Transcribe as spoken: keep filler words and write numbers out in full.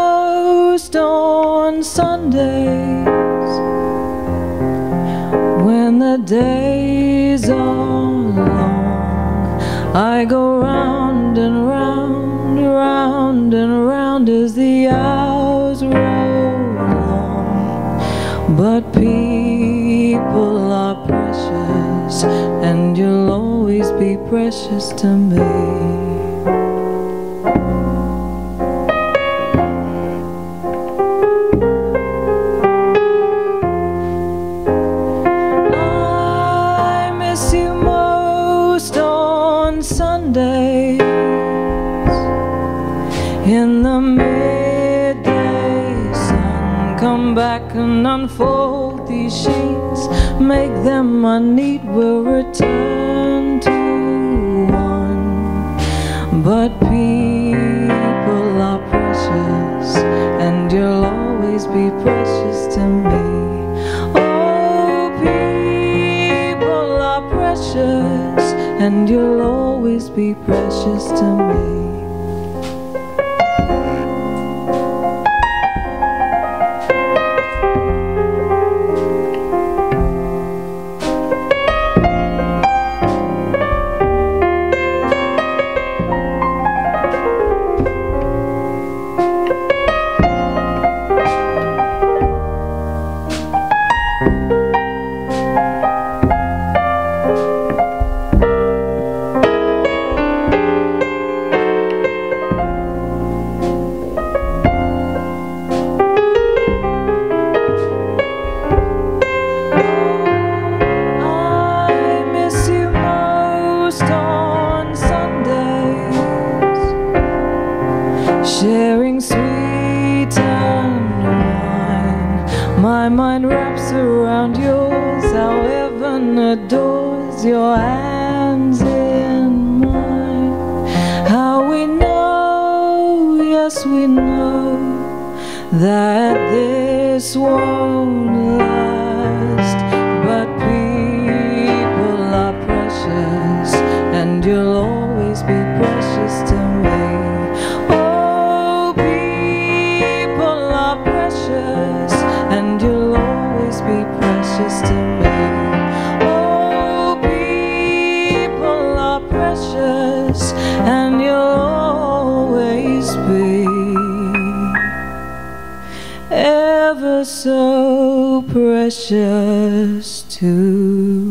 most on Sundays, when the days are long. I go round and round, round and round as the hours roll along. But people are precious, and you'll always be precious to me. Sundays, in the midday sun, come back and unfold these sheets, make them unneat, we'll return to one. But people are precious, and you'll always be precious to me. Oh, people are precious, and you'll always be precious to me. Sharing sweet and wine, my mind wraps around yours, how heaven adores your hands in mine. How we know, yes we know, that this won't last. But people are precious, and you'll always be precious to me. And you'll always be ever so precious to